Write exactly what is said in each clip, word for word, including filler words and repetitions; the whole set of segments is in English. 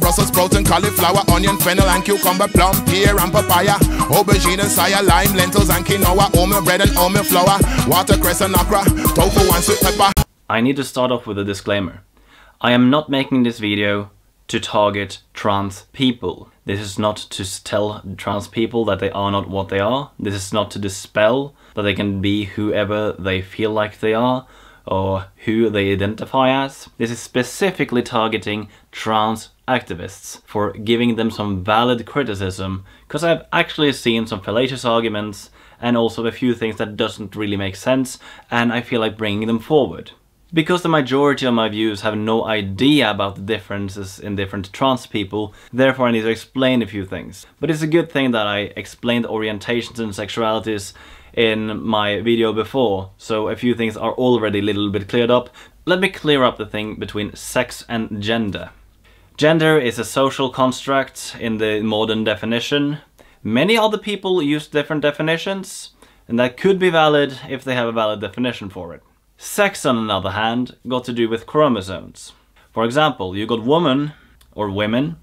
Brussels sprouts and cauliflower, onion, fennel and cucumber, plum, pear and papaya, aubergine and saya, lime, lentils and quinoa, oatmeal bread and oatmeal flour, watercress and okra, tofu and sweet pepper. I need to start off with a disclaimer. I am not making this video to target trans people. This is not to tell trans people that they are not what they are. This is not to dispel that they can be whoever they feel like they are, or who they identify as. This is specifically targeting trans activists for giving them some valid criticism, because I've actually seen some fallacious arguments and also a few things that doesn't really make sense, and I feel like bringing them forward. Because the majority of my viewers have no idea about the differences in different trans people, therefore I need to explain a few things. But it's a good thing that I explained orientations and sexualities in my video before, so a few things are already a little bit cleared up. Let me clear up the thing between sex and gender. Gender is a social construct in the modern definition. Many other people use different definitions, and that could be valid if they have a valid definition for it. Sex, on the other hand, got to do with chromosomes. For example, you got women, or women,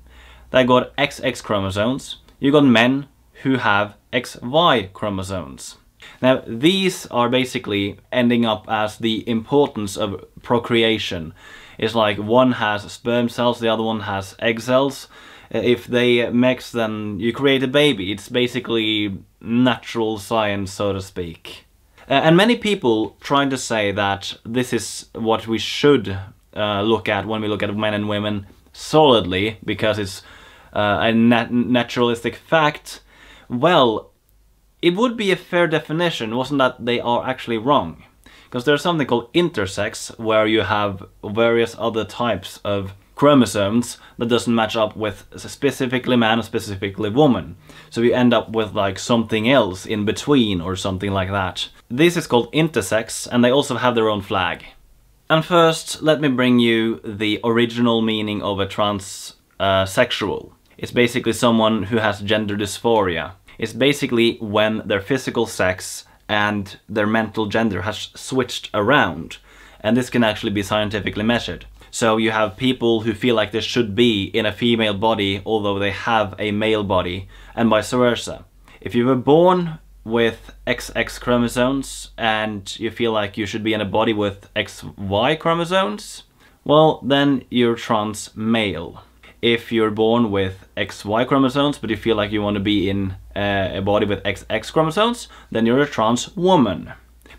that got X X chromosomes. You got men who have X Y chromosomes. Now, these are basically ending up as the importance of procreation. It's like one has sperm cells, the other one has egg cells. If they mix, then you create a baby. It's basically natural science, so to speak. Uh, and many people trying to say that this is what we should uh, look at when we look at men and women solidly, because it's uh, a nat naturalistic fact. Well, it would be a fair definition, wasn't that they are actually wrong? Because there's something called intersex, where you have various other types of chromosomes that doesn't match up with specifically man or specifically woman. So you end up with like something else in between or something like that. This is called intersex, and they also have their own flag. And first, let me bring you the original meaning of a transsexual. Uh, it's basically someone who has gender dysphoria. It's basically when their physical sex and their mental gender has switched around. And this can actually be scientifically measured. So you have people who feel like they should be in a female body, although they have a male body, and vice versa. If you were born with X X chromosomes and you feel like you should be in a body with X Y chromosomes, well, then you're trans male. If you're born with X Y chromosomes but you feel like you want to be in a body with X X chromosomes, then you're a trans woman.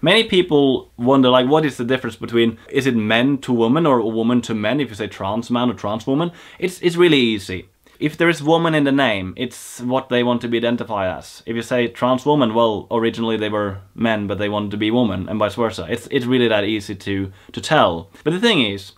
Many people wonder, like, what is the difference between, is it men to woman or woman to men if you say trans man or trans woman? It's, it's really easy. If there is woman in the name, it's what they want to be identified as. If you say trans woman, well, originally they were men but they wanted to be woman, and vice versa. It's, it's really that easy to, to tell. But the thing is,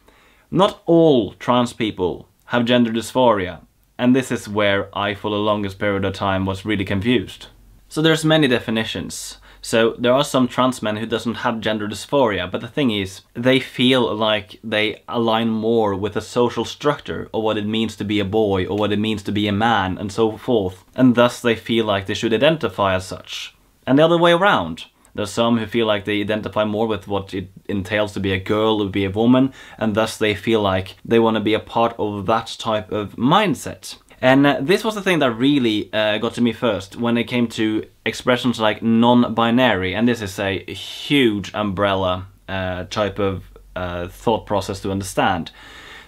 not all trans people have gender dysphoria, and this is where I, for the longest period of time, was really confused. So there's many definitions. So there are some trans men who doesn't have gender dysphoria, but the thing is, they feel like they align more with the social structure of what it means to be a boy or what it means to be a man and so forth, and thus they feel like they should identify as such. And the other way around. There's some who feel like they identify more with what it entails to be a girl or be a woman, and thus they feel like they want to be a part of that type of mindset. And uh, this was the thing that really uh, got to me first when it came to expressions like non-binary, and this is a huge umbrella uh, type of uh, thought process to understand.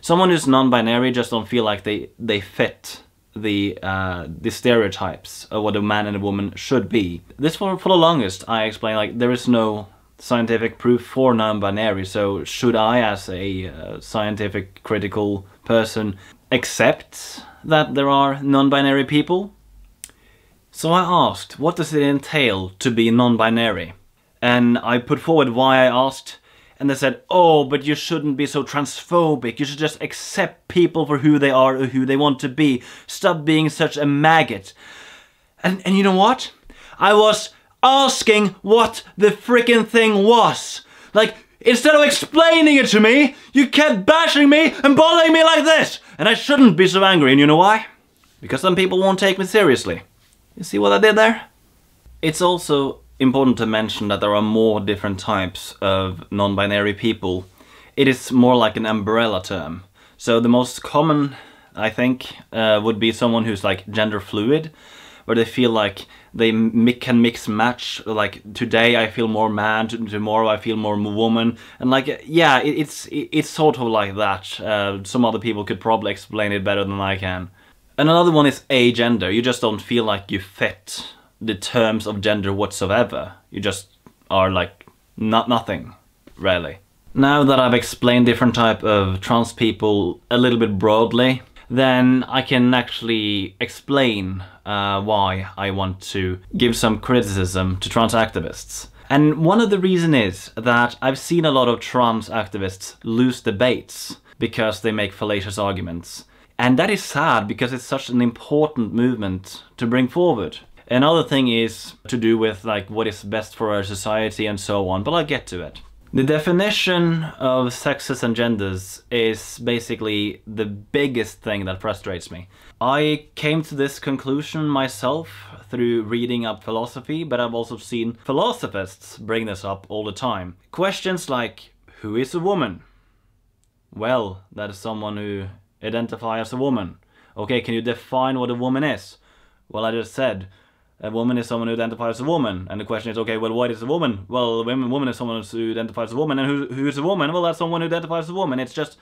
Someone who's non-binary just don't feel like they, they fit the, uh, the stereotypes of what a man and a woman should be. This for, for the longest I explained, like, there is no scientific proof for non-binary, so should I, as a uh, scientific critical person, accept that there are non-binary people? So I asked, what does it entail to be non-binary? And I put forward why I asked, and they said, oh, but you shouldn't be so transphobic, you should just accept people for who they are or who they want to be. Stop being such a maggot. And, and you know what? I was asking what the frickin' thing was. Like, instead of explaining it to me, you kept bashing me and bothering me like this! And I shouldn't be so angry, and you know why? Because some people won't take me seriously. You see what I did there? It's also important to mention that there are more different types of non-binary people. It is more like an umbrella term. So the most common uh, I think, uh, would be someone who's like gender fluid, where they feel like they m can mix match, like today I feel more man, tomorrow I feel more woman, and like, yeah, it, it's it, it's sort of like that. Uh, some other people could probably explain it better than I can. And another one is agender. You just don't feel like you fit the terms of gender whatsoever. You just are like not nothing, really. Now that I've explained different type of trans people a little bit broadly, then I can actually explain uh, why I want to give some criticism to trans activists. And one of the reasons is that I've seen a lot of trans activists lose debates because they make fallacious arguments. And that is sad because it's such an important movement to bring forward. Another thing is to do with like what is best for our society and so on, but I'll get to it. The definition of sexes and genders is basically the biggest thing that frustrates me. I came to this conclusion myself through reading up philosophy, but I've also seen philosophers bring this up all the time. Questions like, who is a woman? Well, that is someone who identifies as a woman. Okay, can you define what a woman is? Well, I just said, a woman is someone who identifies as a woman, and the question is, okay, well, what is a woman? Well, a woman is someone who identifies as a woman, and who, who is a woman? Well, that's someone who identifies as a woman. It's just,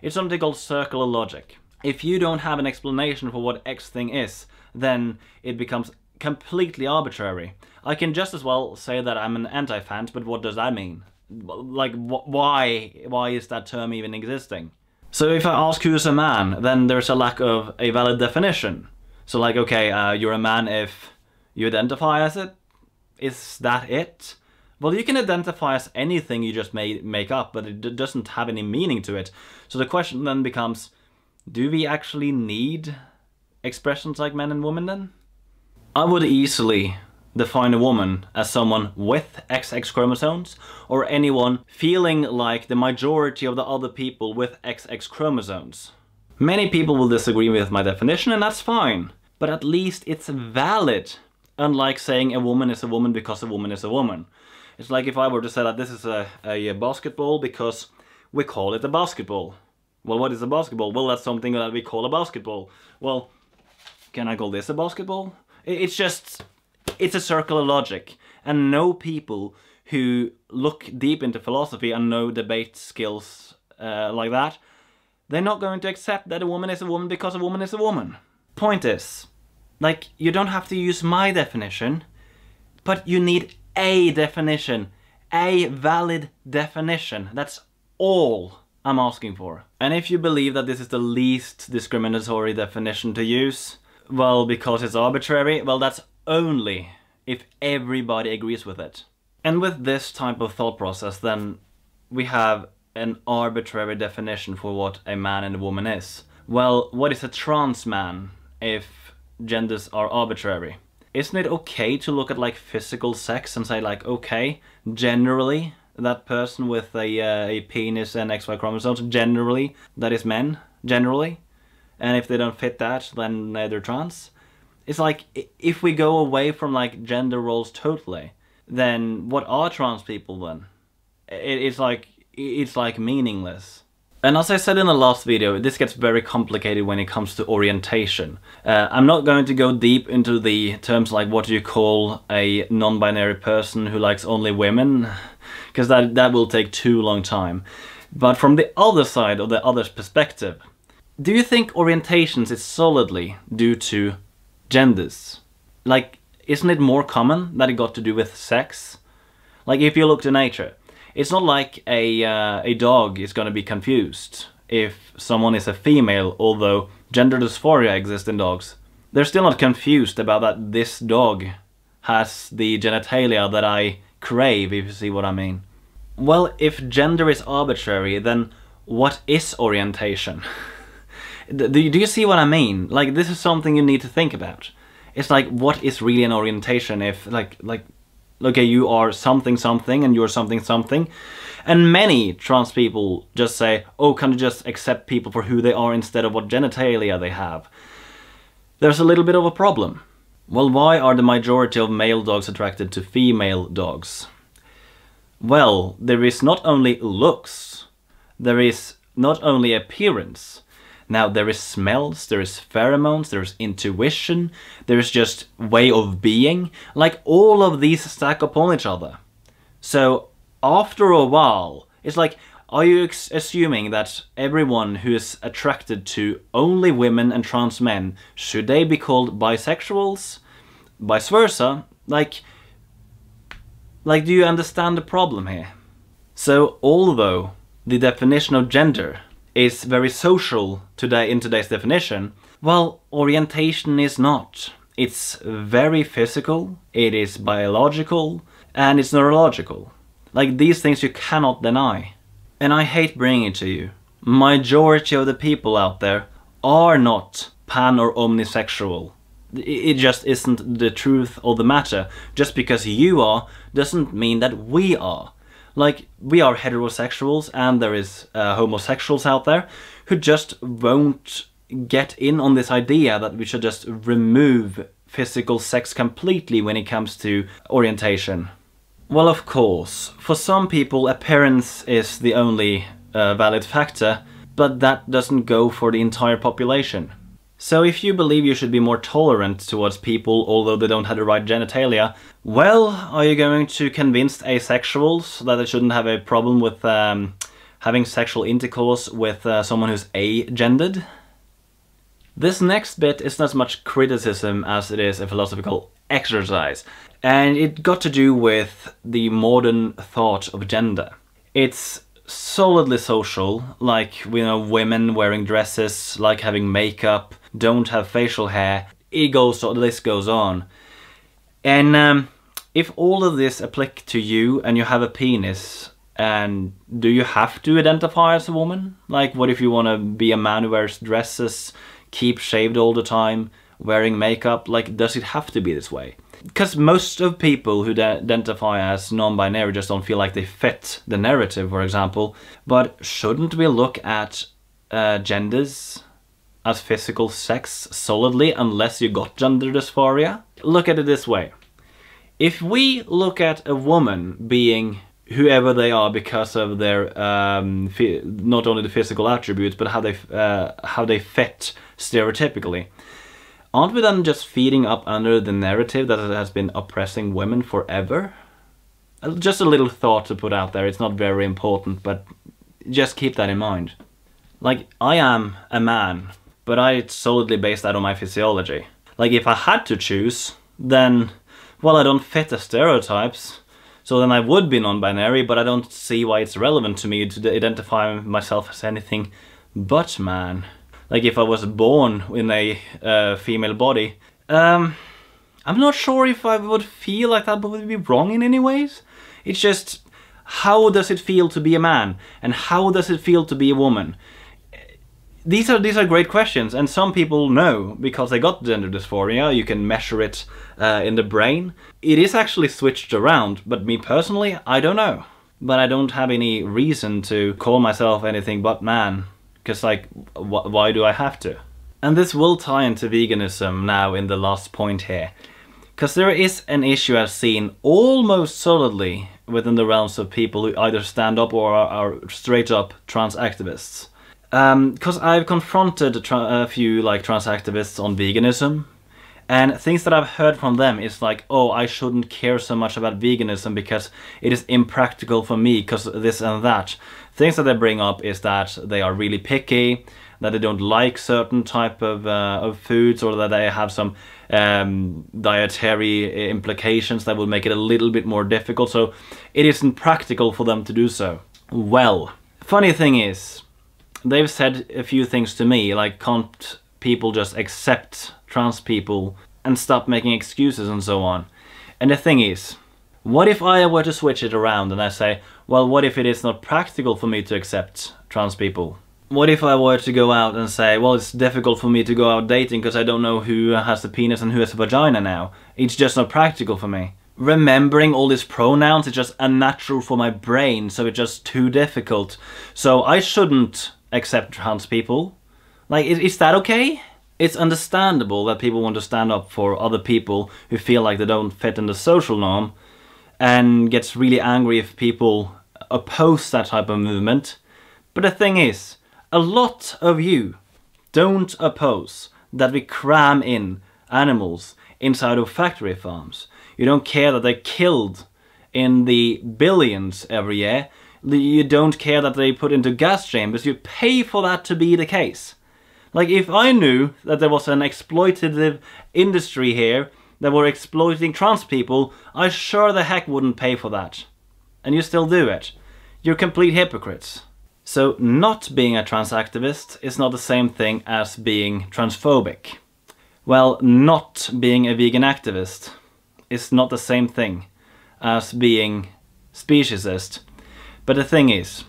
it's something called circular logic. If you don't have an explanation for what X thing is, then it becomes completely arbitrary. I can just as well say that I'm an anti-fan, but what does that mean? Like, wh why, why is that term even existing? So if I ask who is a man, then there's a lack of a valid definition. So like, okay, uh, you're a man if you identify as it? Is that it? Well, you can identify as anything you just may make up, but it d doesn't have any meaning to it. So the question then becomes, do we actually need expressions like men and women then? I would easily define a woman as someone with X X chromosomes, or anyone feeling like the majority of the other people with X X chromosomes. Many people will disagree with my definition, and that's fine, but at least it's valid. Unlike saying a woman is a woman because a woman is a woman. It's like if I were to say that this is a, a basketball because we call it a basketball. Well, what is a basketball? Well, that's something that we call a basketball. Well, can I call this a basketball? It's just, it's a circular logic. And no people who look deep into philosophy and know debate skills uh, like that, they're not going to accept that a woman is a woman because a woman is a woman. Point is, like, you don't have to use my definition, but you need a definition, a valid definition. That's all I'm asking for. And if you believe that this is the least discriminatory definition to use, well, because it's arbitrary, well, that's only if everybody agrees with it. And with this type of thought process, then we have an arbitrary definition for what a man and a woman is. Well, what is a trans man if genders are arbitrary? Isn't it okay to look at like physical sex and say like, okay, generally that person with a, uh, a penis and X Y chromosomes, generally that is men, generally, and if they don't fit that, then they're trans? It's like, if we go away from like gender roles totally, then what are trans people then? It's like, it's like meaningless. And as I said in the last video, this gets very complicated when it comes to orientation. Uh, I'm not going to go deep into the terms like what do you call a non-binary person who likes only women, because that, that will take too long time. But from the other side, or the other's perspective, do you think orientations is solidly due to genders? Like, isn't it more common that it got to do with sex? Like, if you look to nature, it's not like a, uh, a dog is going to be confused if someone is a female, although gender dysphoria exists in dogs. They're still not confused about that this dog has the genitalia that I crave, if you see what I mean. Well, if gender is arbitrary, then what is orientation? do, do you see what I mean? Like, this is something you need to think about. It's like, what is really an orientation if, like, like, okay, you are something something and you're something something. And many trans people just say, oh, can you just accept people for who they are instead of what genitalia they have? There's a little bit of a problem. Well, why are the majority of male dogs attracted to female dogs? Well, there is not only looks, there is not only appearance, Now there is smells, there is pheromones, there is intuition, there is just way of being. Like all of these stack upon each other. So after a while, it's like, are you ex assuming that everyone who is attracted to only women and trans men, should they be called bisexuals? Vice versa? Like, like do you understand the problem here? So although the definition of gender is very social today in today's definition, well, orientation is not. It's very physical, it is biological, and it's neurological. Like, these things you cannot deny. And I hate bringing it to you. Majority of the people out there are not pan or omnisexual. It just isn't the truth or the matter. Just because you are doesn't mean that we are. Like, we are heterosexuals, and there is uh, homosexuals out there who just won't get in on this idea that we should just remove physical sex completely when it comes to orientation. Well, of course, for some people appearance is the only uh, valid factor, but that doesn't go for the entire population. So if you believe you should be more tolerant towards people although they don't have the right genitalia, well, are you going to convince asexuals that they shouldn't have a problem with um, having sexual intercourse with uh, someone who's agendered? This next bit isn't as much criticism as it is a philosophical exercise, and it got to do with the modern thought of gender. It's solidly social, like, you know, women wearing dresses, like having makeup, don't have facial hair, it goes, the list goes on. And um, if all of this applies to you and you have a penis, and do you have to identify as a woman? Like, what if you want to be a man who wears dresses, keep shaved all the time, wearing makeup? Like, does it have to be this way? Because most of people who identify as non-binary just don't feel like they fit the narrative, for example. But shouldn't we look at uh, genders as physical sex solidly, unless you got gender dysphoria? Look at it this way. If we look at a woman being whoever they are because of their, um, not only the physical attributes, but how they, uh, how they fit stereotypically, aren't we then just feeding up under the narrative that it has been oppressing women forever? Just a little thought to put out there, it's not very important, but just keep that in mind. Like, I am a man, but I solidly base that on my physiology. Like, if I had to choose, then, well, I don't fit the stereotypes, so then I would be non-binary, but I don't see why it's relevant to me to identify myself as anything but man. Like, if I was born in a uh, female body, um, I'm not sure if I would feel like that would be wrong in any ways. It's just, how does it feel to be a man? And how does it feel to be a woman? These are, these are great questions, and some people know, because they got gender dysphoria, you can measure it uh, in the brain. It is actually switched around, but me personally, I don't know. But I don't have any reason to call myself anything but man. Because, like, wh why do I have to? And this will tie into veganism now in the last point here. Because there is an issue I've seen almost solidly within the realms of people who either stand up or are, are straight up trans activists. Because um, I've confronted a, a few, like, trans activists on veganism. And things that I've heard from them is like, oh, I shouldn't care so much about veganism because it is impractical for me, because this and that. Things that they bring up is that they are really picky, that they don't like certain type of, uh, of foods, or that they have some um, dietary implications that will make it a little bit more difficult, so it isn't practical for them to do so. Well, funny thing is, they've said a few things to me, like, can't people just accept trans people and stop making excuses and so on. And the thing is, what if I were to switch it around and I say, well, what if it is not practical for me to accept trans people? What if I were to go out and say, well, it's difficult for me to go out dating because I don't know who has a penis and who has a vagina now. It's just not practical for me. Remembering all these pronouns is just unnatural for my brain, so it's just too difficult. So I shouldn't accept trans people. Like, is, is that okay? It's understandable that people want to stand up for other people who feel like they don't fit in the social norm, and gets really angry if people oppose that type of movement. But the thing is, a lot of you don't oppose that we cram in animals inside of factory farms. You don't care that they're killed in the billions every year. You don't care that they put into gas chambers. You pay for that to be the case. Like, if I knew that there was an exploitative industry here that were exploiting trans people, I sure the heck wouldn't pay for that. And you still do it. You're complete hypocrites. So not being a trans activist is not the same thing as being transphobic. Well, not being a vegan activist is not the same thing as being speciesist. But the thing is,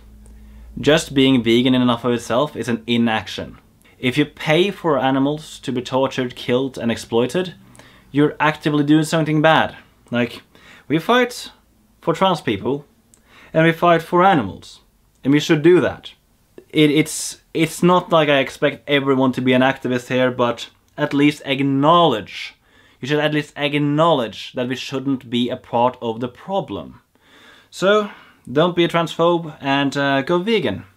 just being vegan in and of itself is an inaction. If you pay for animals to be tortured, killed and exploited, you're actively doing something bad. Like, we fight for trans people and we fight for animals, and we should do that. It, it's, it's not like I expect everyone to be an activist here, but at least acknowledge. You should at least acknowledge that we shouldn't be a part of the problem. So, don't be a transphobe and uh, go vegan.